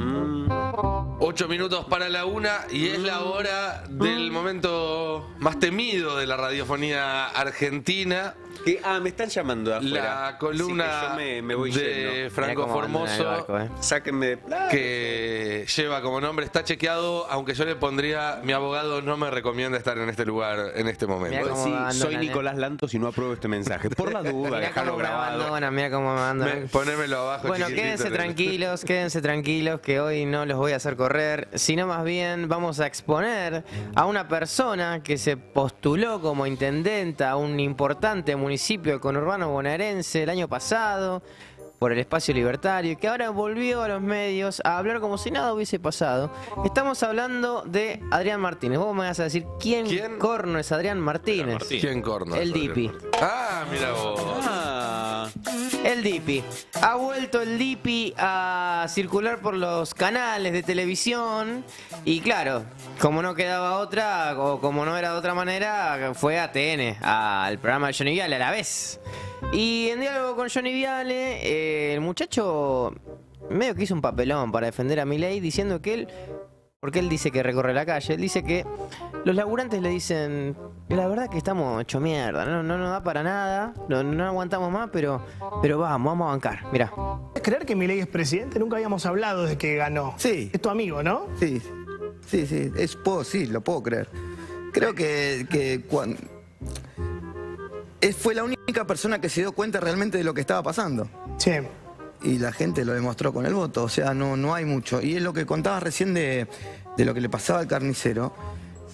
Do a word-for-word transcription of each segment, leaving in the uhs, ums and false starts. Mm. Ocho minutos para la una y es la hora del momento más temido de la radiofonía argentina. Que, ah, me están llamando de afuera. La columna me, me voy de Franco Formoso, barco, eh. sáquenme, que lleva como nombre "Está chequeado", aunque yo le pondría "Mi abogado no me recomienda estar en este lugar en este momento". Sí, soy Nicolás Lantos y no apruebo este mensaje. Por la duda, dejarlo grabado. Abandona, mira cómo me abandonan. Ponémelo abajo. Bueno, quédense tranquilos, quédense tranquilos, que hoy no los voy a hacer correr, sino más bien vamos a exponer a una persona que se postuló como intendenta a un importante municipio municipio del conurbano bonaerense el año pasado por el espacio libertario, que ahora volvió a los medios a hablar como si nada hubiese pasado. Estamos hablando de Adrián Martínez. Vos me vas a decir quién, ¿Quién? corno es Adrián Martínez. Martínez. ¿Quién corno? El Dipy. Ah, mira vos. Ah. El Dipy. Ha vuelto el Dipy a circular por los canales de televisión y, claro, como no quedaba otra, o como no era de otra manera, fue a T N, al programa de Johnny Viale a la vez. Y en diálogo con Johnny Viale, eh, el muchacho medio que hizo un papelón para defender a Milei, diciendo que él, porque él dice que recorre la calle, él dice que los laburantes le dicen: la verdad que estamos hecho mierda, no nos no da para nada, no, no aguantamos más, pero, pero vamos, vamos a bancar, mirá. ¿Puedes creer que Milei es presidente? Nunca habíamos hablado de que ganó. Sí. Es tu amigo, ¿no? Sí. Sí, sí, es, puedo, sí, lo puedo creer. Creo que, que cuando, es, fue la única persona que se dio cuenta realmente de lo que estaba pasando. Sí. Y la gente lo demostró con el voto, o sea, no, no hay mucho. Y es lo que contaba recién de, de lo que le pasaba al carnicero,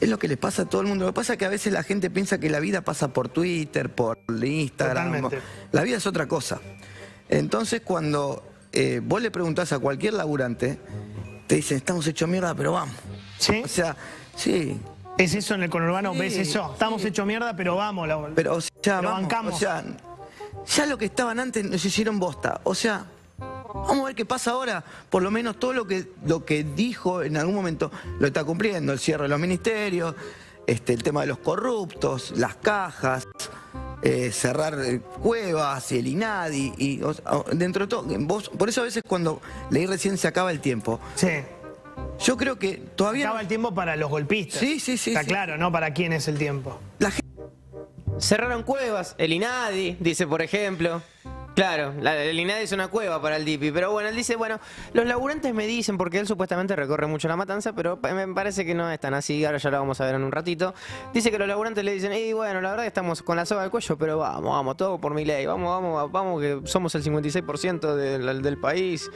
es lo que le pasa a todo el mundo. Lo que pasa es que a veces la gente piensa que la vida pasa por Twitter, por Instagram. Totalmente. La vida es otra cosa. Entonces, cuando eh, vos le preguntás a cualquier laburante, te dicen: estamos hechos mierda, pero vamos. ¿Sí? O sea, sí. ¿Es eso en el conurbano? Sí, ¿ves eso? Estamos sí. hechos mierda, pero vamos. La, pero, o sea, lo vamos, bancamos. O sea, ya lo que estaban antes nos hicieron bosta. O sea, vamos a ver qué pasa ahora. Por lo menos todo lo que, lo que dijo en algún momento lo está cumpliendo. El cierre de los ministerios, este, el tema de los corruptos, las cajas, eh, cerrar cuevas, el INADI. Y, o sea, dentro de todo, vos, por eso a veces cuando leí recién "se acaba el tiempo". Sí. Yo creo que todavía... Se acaba el tiempo para los golpistas. Sí, sí, sí. Está sí. claro, ¿no? ¿Para quién es el tiempo? La gente... Cerraron cuevas, el INADI, dice, por ejemplo. Claro, la, el INADI es una cueva para el Dipy. Pero bueno, él dice, bueno, los laburantes me dicen, porque él supuestamente recorre mucho La Matanza, pero me parece que no es tan así, ahora ya lo vamos a ver en un ratito. Dice que los laburantes le dicen: y bueno, la verdad que estamos con la soga al cuello, pero vamos, vamos, todo por Milei, vamos, vamos, vamos, que somos el cincuenta y seis por ciento del, del país.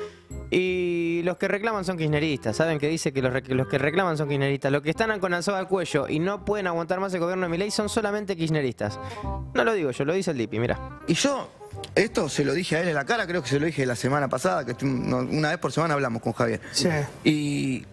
Y los que reclaman son kirchneristas, saben que dice que los, los que reclaman son kirchneristas. Los que están con la soga al cuello y no pueden aguantar más el gobierno de Milei son solamente kirchneristas. No lo digo yo, lo dice el Dipy, mirá. Y yo, esto se lo dije a él en la cara, creo que se lo dije la semana pasada, que una vez por semana hablamos con Javier. Sí. Y,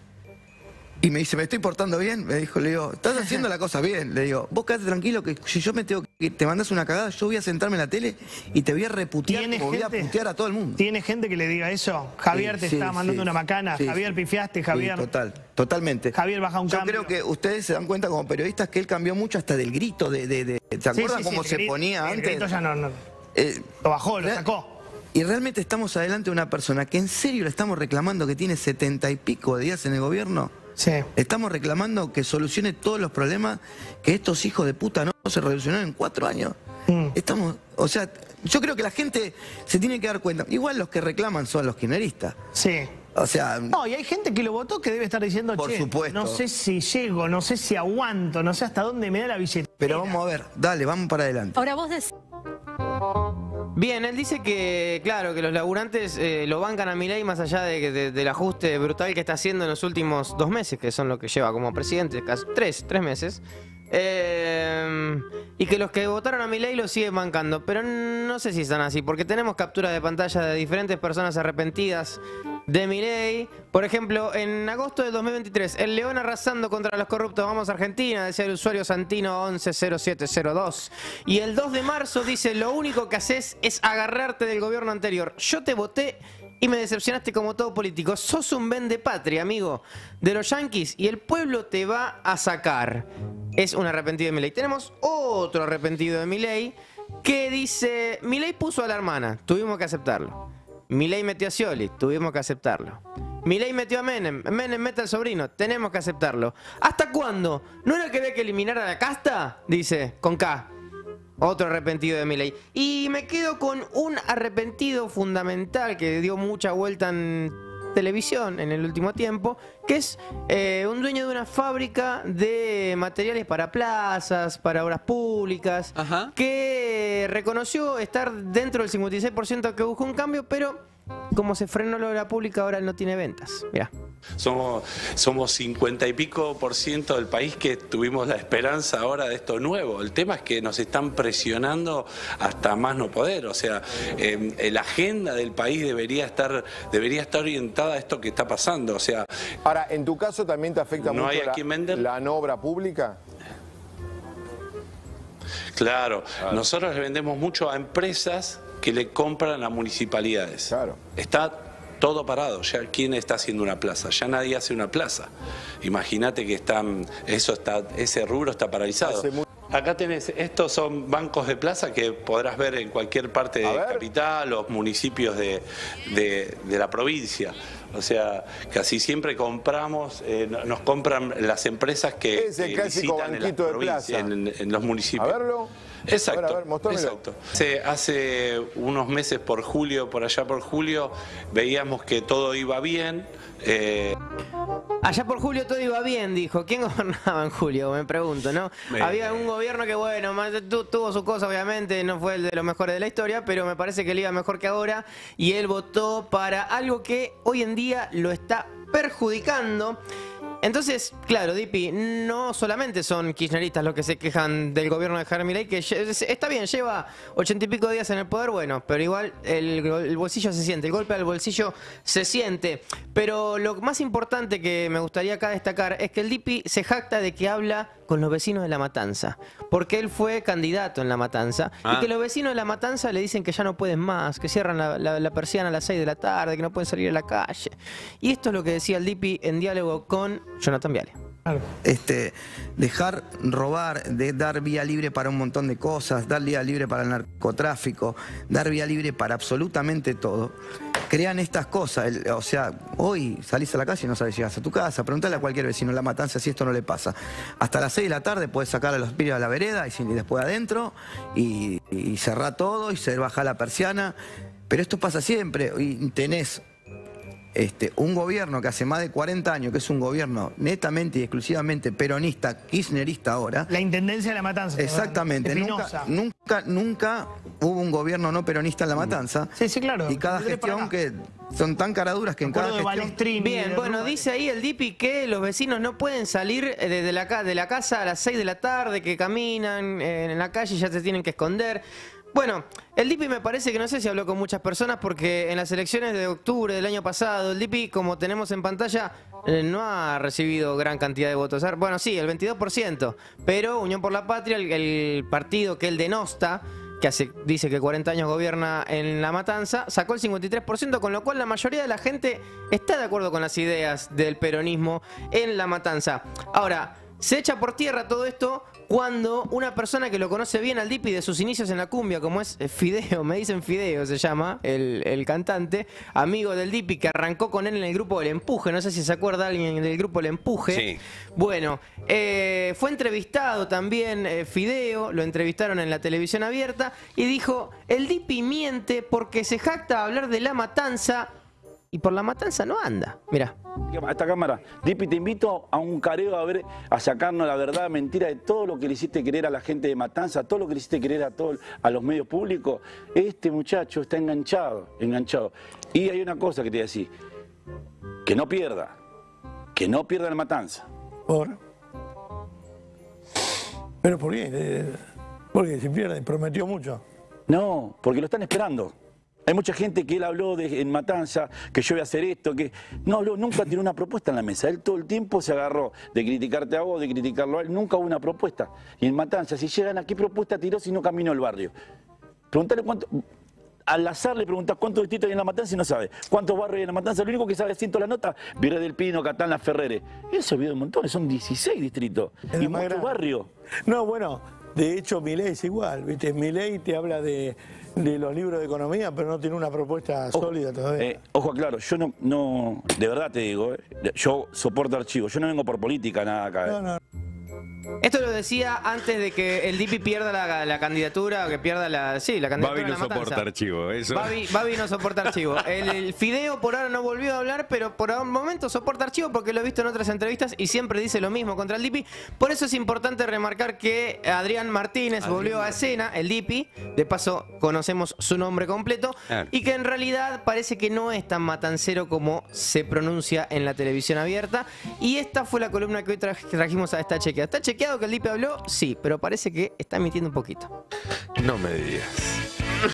y me dice: ¿me estoy portando bien? Me dijo, le digo: estás haciendo la cosa bien. Le digo: vos quedate tranquilo que si yo me tengo que te mandas una cagada, yo voy a sentarme en la tele y te voy a reputear, como gente, voy a putear a todo el mundo. ¿Tiene gente que le diga eso? Javier sí, te sí, está mandando sí, una macana, sí, Javier sí, pifiaste, Javier... Sí, total, totalmente. Javier baja un yo cambio. Yo creo que ustedes se dan cuenta como periodistas que él cambió mucho hasta del grito de... de, de ¿se acuerdan sí, sí, cómo sí, se grito, ponía antes? El grito ya no... no. Eh, lo bajó, lo sacó. Y realmente estamos adelante de una persona que en serio le estamos reclamando que tiene setenta y pico de días en el gobierno. Sí. Estamos reclamando que solucione todos los problemas, que estos hijos de puta no se revolucionaron en cuatro años. Mm. Estamos, o sea, yo creo que la gente se tiene que dar cuenta. Igual los que reclaman son los kirchneristas. Sí. O sea... No, y hay gente que lo votó que debe estar diciendo: por che, supuesto, no sé si llego, no sé si aguanto, no sé hasta dónde me da la billetera. Pero vamos a ver, dale, vamos para adelante. Ahora vos decís... Bien, él dice que, claro, que los laburantes eh, lo bancan a Milei más allá de, de, del ajuste brutal que está haciendo en los últimos dos meses, que son lo que lleva como presidente, casi tres, tres meses. Eh, y que los que votaron a Milei lo siguen bancando, pero no sé si están así, porque tenemos capturas de pantalla de diferentes personas arrepentidas de Milei. Por ejemplo, en agosto de dos mil veintitrés, el león arrasando contra los corruptos, vamos a Argentina, decía el usuario Santino once cero siete cero dos. Y el dos de marzo dice: lo único que haces es agarrarte del gobierno anterior. Yo te voté y me decepcionaste como todo político. Sos un vendepatria, amigo, de los yanquis, y el pueblo te va a sacar. Es un arrepentido de Milei. Tenemos otro arrepentido de Milei que dice: Milei puso a la hermana, tuvimos que aceptarlo. Milei metió a Scioli, tuvimos que aceptarlo. Milei metió a Menem, Menem mete al sobrino, tenemos que aceptarlo. ¿Hasta cuándo? ¿No era que había que eliminar a la casta? Dice, con K. Otro arrepentido de Milei. Y me quedo con un arrepentido fundamental que dio mucha vuelta en televisión en el último tiempo, que es eh, un dueño de una fábrica de materiales para plazas, para obras públicas, ajá, que reconoció estar dentro del cincuenta y seis por ciento que buscó un cambio, pero como se frenó la obra pública, ahora no tiene ventas. Mirá. Somos, somos cincuenta y pico por ciento del país que tuvimos la esperanza ahora de esto nuevo. El tema es que nos están presionando hasta más no poder. O sea, eh, la agenda del país debería estar, debería estar orientada a esto que está pasando. O sea, ahora, ¿en tu caso también te afecta no mucho la, la no obra pública? Claro, claro. Nosotros le vendemos mucho a empresas que le compran a municipalidades. Claro. Está todo parado. Ya quién está haciendo una plaza, ya nadie hace una plaza. Imagínate que están, eso está, ese rubro está paralizado. Acá tenés, estos son bancos de plaza que podrás ver en cualquier parte de Capital o municipios de, de, de la provincia. O sea, casi siempre compramos, eh, nos compran las empresas que, es el que visitan en, las provincias, en, en los municipios. A verlo. Exacto. A ver, a ver, mostrámelo. Exacto. Hace, hace unos meses, por julio, por allá por julio, veíamos que todo iba bien. Eh... Allá por julio todo iba bien, dijo. ¿Quién gobernaba en julio? Me pregunto, ¿no? Me... Había un gobierno que, bueno, tuvo su cosa, obviamente, no fue el de los mejores de la historia, pero me parece que le iba mejor que ahora y él votó para algo que hoy en día lo está perjudicando. Entonces, claro, Dipy, no solamente son kirchneristas los que se quejan del gobierno de Javier Milei, que está bien, lleva ochenta y pico días en el poder, bueno, pero igual el, el bolsillo se siente, el golpe al bolsillo se siente. Pero lo más importante que me gustaría acá destacar es que el Dipy se jacta de que habla con los vecinos de La Matanza, porque él fue candidato en La Matanza, ah. y que los vecinos de La Matanza le dicen que ya no pueden más, que cierran la, la, la persiana a las seis de la tarde, que no pueden salir a la calle. Y esto es lo que decía el Dipy en diálogo con Jonathan Viale. Este, dejar robar, de dar vía libre para un montón de cosas, dar vía libre para el narcotráfico, dar vía libre para absolutamente todo. Crean estas cosas, el, o sea, hoy salís a la calle y no sabes si llegas a tu casa, preguntale a cualquier vecino en La Matanza si esto no le pasa. Hasta las seis de la tarde podés sacar a los pibes a la vereda y, y después adentro y, y cerrar todo y se baja la persiana. Pero esto pasa siempre y tenés... Este, un gobierno que hace más de cuarenta años, que es un gobierno netamente y exclusivamente peronista, kirchnerista ahora. La Intendencia de La Matanza. Exactamente. Nunca, nunca, nunca hubo un gobierno no peronista en La Matanza. Sí, sí, claro. Y cada gestión que... Son tan caraduras que en cada gestión... Bien, bueno, dice ahí el Dipy que los vecinos no pueden salir de la, de la casa a las seis de la tarde, que caminan en la calle y ya se tienen que esconder. Bueno, el Dipy me parece que no sé si habló con muchas personas porque en las elecciones de octubre del año pasado, el Dipy, como tenemos en pantalla, eh, no ha recibido gran cantidad de votos. Bueno, sí, el veintidós por ciento, pero Unión por la Patria, el, el partido que él denosta, que hace, dice que cuarenta años gobierna en La Matanza, sacó el cincuenta y tres por ciento, con lo cual la mayoría de la gente está de acuerdo con las ideas del peronismo en La Matanza. Ahora, se echa por tierra todo esto cuando una persona que lo conoce bien al Dipy de sus inicios en la cumbia, como es Fideo, me dicen Fideo se llama, el, el cantante, amigo del Dipy, que arrancó con él en el grupo El Empuje, no sé si se acuerda alguien del grupo El Empuje. Sí. Bueno, eh, fue entrevistado también eh, Fideo, lo entrevistaron en la televisión abierta y dijo, el Dipy miente porque se jacta a hablar de La Matanza y por La Matanza no anda. Mirá. A esta cámara, Dipy, te invito a un careo a ver, a sacarnos la verdad, mentira de todo lo que le hiciste creer a la gente de Matanza, todo lo que le hiciste creer a todos, a los medios públicos. Este muchacho está enganchado, enganchado. Y hay una cosa que te voy a decir, que no pierda, que no pierda La Matanza. ¿Por? ¿Pero por qué? Porque si pierde, prometió mucho. No, porque lo están esperando. Hay mucha gente que él habló de, en Matanza, que yo voy a hacer esto, que... No, no, nunca tiene una propuesta en la mesa. Él todo el tiempo se agarró de criticarte a vos, de criticarlo a él. Nunca hubo una propuesta. Y en Matanza, si llegan a qué propuesta tiró si no caminó el barrio. Preguntale cuánto... Al azar le preguntás cuántos distritos hay en La Matanza y no sabe. ¿Cuántos barrios hay en La Matanza? Lo único que sabe siento la nota, Virrey del Pino, Catán, Las Ferreres. Eso olvidó un montón, son dieciséis distritos. Y muchos barrios. No, bueno... De hecho, Milei es igual, ¿viste? Milei te habla de, de los libros de economía, pero no tiene una propuesta ojo, sólida todavía. Eh, ojo, claro, yo no, no, de verdad te digo, eh, yo soporto archivos, yo no vengo por política, nada acá. No, no. Esto lo decía antes de que el Dipy pierda la, la candidatura, que pierda la... Sí, la candidatura Babi no soporta archivo, eso. Babi, Babi no soporta archivo. El, el Fideo por ahora no volvió a hablar, pero por un momento soporta archivo porque lo he visto en otras entrevistas y siempre dice lo mismo contra el Dipy. Por eso es importante remarcar que Adrián Martínez Adrián. volvió a escena, el Dipy, de paso conocemos su nombre completo, claro. Y que en realidad parece que no es tan matancero como se pronuncia en la televisión abierta. Y esta fue la columna que hoy tra trajimos a esta chequeada. ¿Está chequeado que el Dipy habló? Sí, pero parece que está mintiendo un poquito. No me digas.